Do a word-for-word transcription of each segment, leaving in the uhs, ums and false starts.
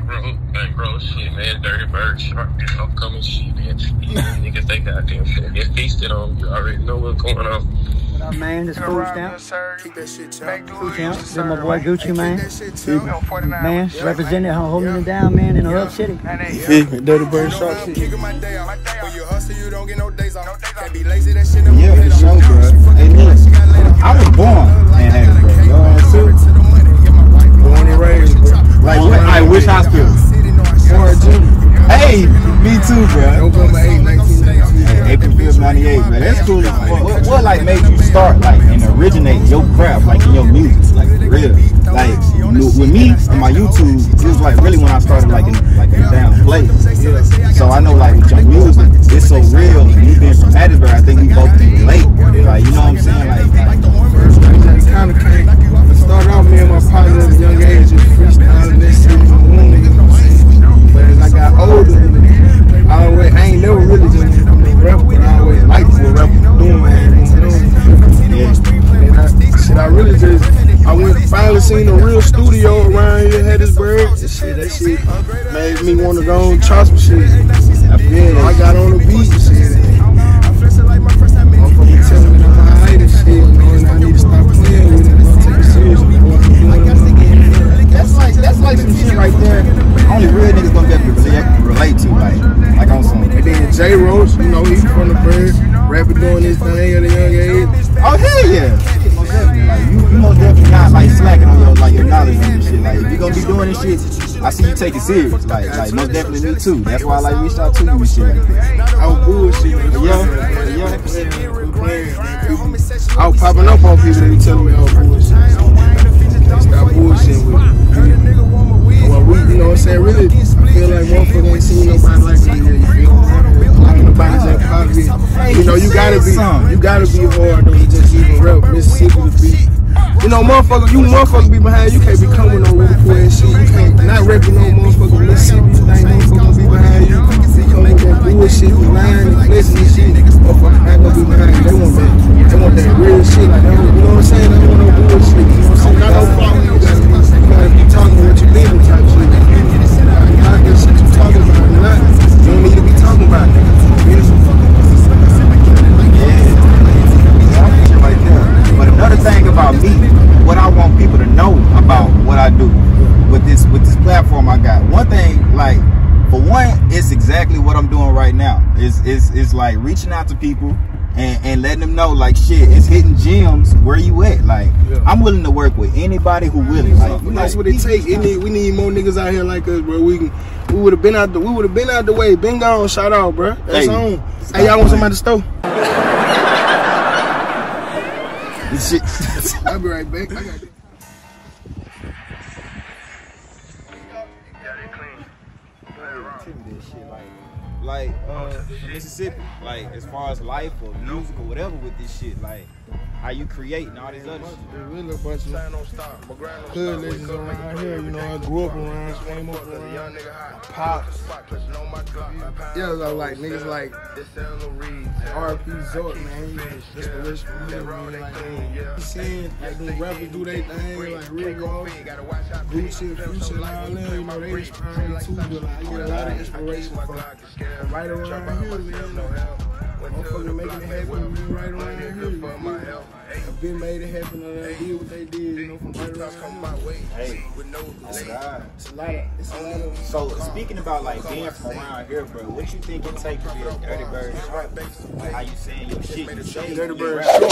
bankroll, bankroll shit, man. Dirty Burg, shark, upcoming shit, man. Niggas, they goddamn shit. If he's still on, you already know what's going on. What up, man? This Food Stamp. Keep that shit, champ. Food Stamp. This is my boy Gucci, man. Man, represented her holding it down, man, in the hub city. Dirty Burg, shark shit. When you hustle, you don't get no days off. Can't be lazy, that shit never get off. Yeah, for sure, bro. Hey, look, I was born in that, bro. You know what I'm saying? Born and raised, bro. Like, what? I wish hospital. Hey, me too, bro. Hey, April fifth, ninety-eight, man. That's cool. What, what, like, made you start, like, and originate your craft, like, in your music? Like, real. Like, with me and my YouTube, it was, like, really when I started, like, in, like, in down play. So I know, like, with your music, it's so real. And you being from Hattiesburg, I think we both relate. Like, you know what I'm saying? Like, like it kind of came. Started off me and my partner at a young age, just freestyling this shit in my room. But as I got older, I, always, I ain't never really just rap, but I always liked what rap was doing, man. You know? Yeah. And I, shit, I really just, I went finally seen a real studio around here in Hattiesburg. That shit, that shit made me want to go and try some shit. I, feel, I got on the beat and shit. J-Rose, you know, he's from the bird, rapper doing his thing at a young age. Oh, hell yeah! Like, you, you most definitely not, like, slacking on your, like, your knowledge and shit. Like, if you're gonna be doing this shit, I see you take it serious. Like, like most definitely me too. That's why I, like, reached out to you and shit like that. I was bullshit. Yeah, yeah. I was popping up on people and telling me I was bullshit. I stopped bullshit with me. Well, we, you know what I'm saying? Really, I feel like motherfucker ain't seen nobody like me. You You know, you gotta be, you gotta be hard, though. You just even rep Mississippi to be. You know, motherfucker, you motherfucker be behind. You can't be coming no with and shit. You can't not repping no motherfucker Mississippi. You ain't motherfucker be behind you. You come with that bullshit, you lying, and messing and shit. Motherfucker not gonna be behind you. They want that, they want that real shit. Like, you know what I'm saying? They want no bullshit. You know what I'm saying? Not no problem. You gotta be talking what you believe in type shit. Not that shit you talking about. Not, you don't need to be talking about it. Another thing about me, what I want people to know about what I do with this with this platform I got. One thing, like, for one, it's exactly what I'm doing right now. It's it's it's like reaching out to people and, and letting them know, like, shit, it's hitting gems where you at. Like, yeah. I'm willing to work with anybody who willing. Like, well, that's like, what it takes. It need, we need more niggas out here like us, bro. We can, we would have been out the we would have been out the way. Been gone, shout out, bro. That's hey, on. Hey, y'all want somebody to stow? Shit. I'll be right back. I got it. Like, uh, Mississippi, like, as far as life or music or whatever with this shit, like, how you create and all this other shit. There's really a bunch of good legends around here, you know, I grew up around, swam up around, pops. Yeah, like, niggas like R P. Zork, man, he was inspirational for me, like, he's seeing, like, them rappers do their thing, like, real golf, Gucci, Future, like, all them, you know, they inspiring too, but, like, I get a lot of inspiration from right around here, man. Motherfucker making it happen with me right around here. I've been made it happen and I did what they did, you know, from right around here. Hey, it's a lot. It's a lot of. So, speaking about, like, being from around here, bro, what you think it takes to be a Dirty Burg shark? Like, how you saying your shit? You say Dirty Burg shark.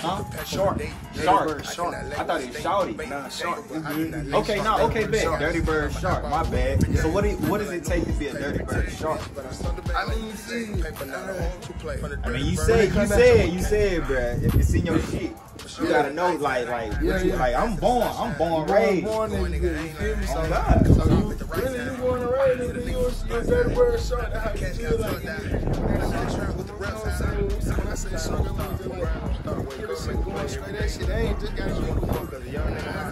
Huh? Shark. Shark. Shark. I thought it was shawty. Nah, shark. Okay, no, nah, okay, bet. Dirty Burg shark, my bad. So, what, do, what does it take to be a Dirty Burg shark? I mean, you see, I mean, you said, you said, you said, bruh, if it's in your shit, you gotta know, like, like, yeah, yeah. Like, I'm born, I'm born raised. Born born in, you feel me? So, oh, God. So you, really, you born and raised, nigga, you're a Dirty Burg shark, how you feel like that. You know what I'm saying? When I say shark, I'm like, this shit going straight, that shit, they ain't just got to do it. When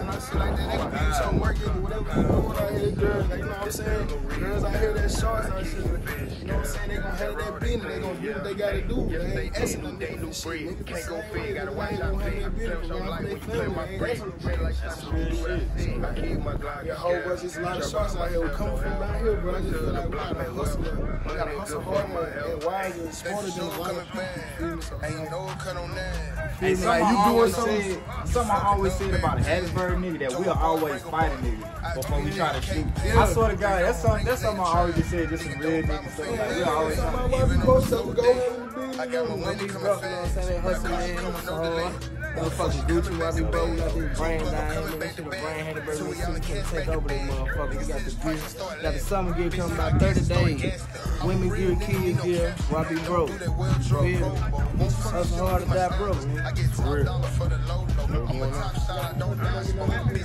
I say like that, they can be some work, whatever, you know what I hear. girls, like, you know what I'm saying? Girls out here that shorts and shit, you know what I'm saying? They gon' handle that business, they gon' do what they gotta do. They ain't asking them to do shit. Niggas can't go free, gotta watch out for your business. Like when you play my break, like shit. I keep my Glock. Your whole bunch is a lot of shorts out here. We coming from down here, bro. I just feel like we gotta hustle. We gotta hustle harder and wiser and smarter than a lot of people. Ain't no cut on that. Hey, you doing something? Something I always said about a Hattiesburg nigga that we are always fighting niggas before we try to shoot. I swear to God, that's something, that's something I already said, just some real niggas. So like, we are always trying to I got my money coming fast. They hustling, motherfucking Gucci, I be banging up these brain dying, making the brain had to break with the can take over the motherfucker. We got the beast, got the summer gear coming about thirty days. Women gear, kids gear, where I be broke. That's hard to die broke, man. For real. I'm a top shot, I don't dodge. These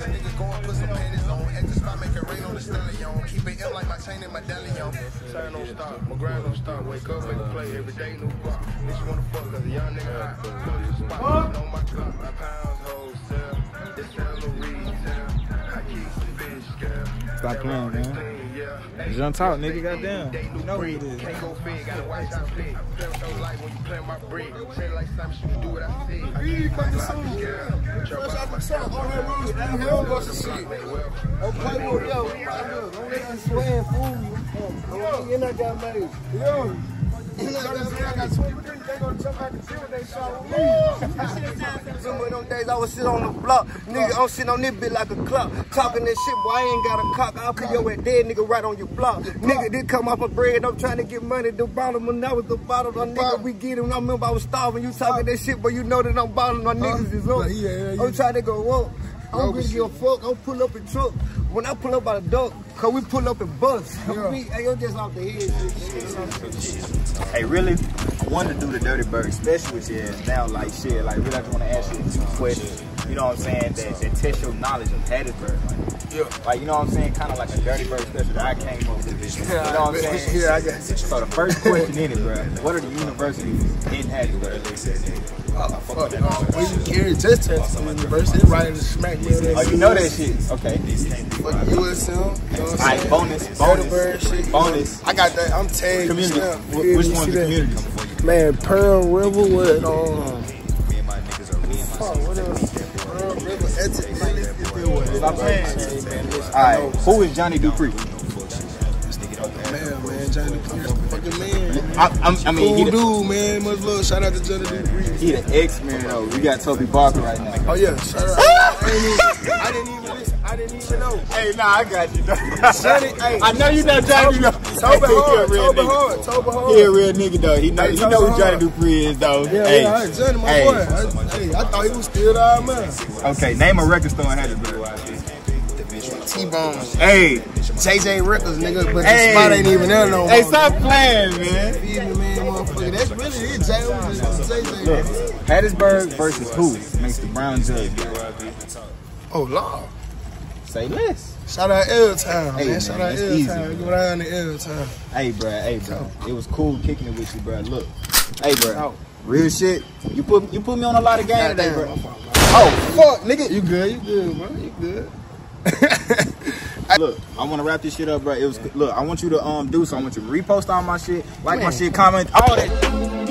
niggas go and put some panties on. Extra spot, make it rain on the stallion. Keep it ill like my chain and my dallion. Sign don't stop, my grind don't stop. Wake up, make a play every day, new block. Bitch, wanna fuck, cause a young nigga hot. Spot, on my clock, my pounds, hoes, sell. This round of weed, sell. I keep some bitch, girl. Stop playing, man. Just on top, nigga, goddamn. You know what it is. Can't go fed, gotta watch out fed. I feel so light when you play my bread. Play like Simon, you do what I say. I keep my soul, girl. Don't play with yo, don't let you swear and fool you. You know I got money. Yo, you know I got twenty-three, they gonna jump out the gym and they shot me. Some of them days I was sitting on the block, nigga, I'm sitting on this bitch like a clock. Talking that shit, boy, I ain't got a cock. I'll put your ass dead, nigga, right on your block. Nigga, this come off my bread, I'm trying to get money. The bottom, when I was the bottom, my nigga, we get him. I remember I was starving, you talking that shit, but you know that I'm bottom, my niggas is up. Yeah, yeah. I'm trying to go up. I don't give a fuck. I'm pull up in truck. When I pull up by the duck, cause we pull up in bus. Yeah. We, hey, I'm just off the head. Hey, really, I wanted to do the Dirty Burg special with you now, like shit. Like, really, I just want to ask you two questions. You know what I'm saying? That, that test your knowledge of Hattiesburg. Like, yeah. Like, you know what I'm saying? Kind of like a Dirty Burg special that I came up with. This, you know what I'm saying? Yeah, I got it. So the first question is, bro, what are the universities in Hattiesburg? Oh, fuck that. When you carry test test in the university, it's right in the smack. Oh, you know that shit. Okay. Fuck U S M. Alright, bonus. Bonus. Bonus. I got that. I'm tagged. Community. Which one's the community? Man, Pearl River with, um... me and my niggas are me and my fuck, what else? Pearl River. That's it. Alright, who is Johnny Dupree? Man, man, Johnny Dupree. Fucking man. I, I, I mean, cool he the, dude, man. Much love. Shout out to Johnny Dupree. He the X man though. We got Toby Barker right now. Oh yeah, shout out. I didn't even, I didn't even, listen. I didn't even know. Hey, nah, I got you. Johnny, hey, I know you not Johnny. Toby, Toby Hard, Toby Hard, Toby Hard. He a real nigga though. He know, hey, he know who Johnny Dupree is though. Yeah, hey, yeah, Johnny, my hey. boy. I, hey, I thought he was still that man. Okay, name a record store in Hattiesburg. T-Bone. Hey, J J Records, nigga, but hey, the spot ain't even there no more. Hey, stop playing, man. Even, man, motherfucker. That's really it, J J. Look, Hattiesburg versus who makes the brown judge? Oh, Lord. Say less. Shout out L-Town, hey, man. Shout man, out L-Town. Go down to L-Town. Hey, bro. Hey, bro. It was cool kicking it with you, bro. Look. Hey, bro. Real shit. You put, you put me on a lot of game today, bro. Oh, fuck, nigga. You good. You good, bro. You good. Look, I want to wrap this shit up, bro. It was look. I want you to um do so. I want you to repost all my shit, like man. my shit, comment all that.